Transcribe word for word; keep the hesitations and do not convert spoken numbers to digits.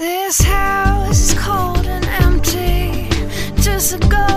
This house is cold and empty. Just a ghost.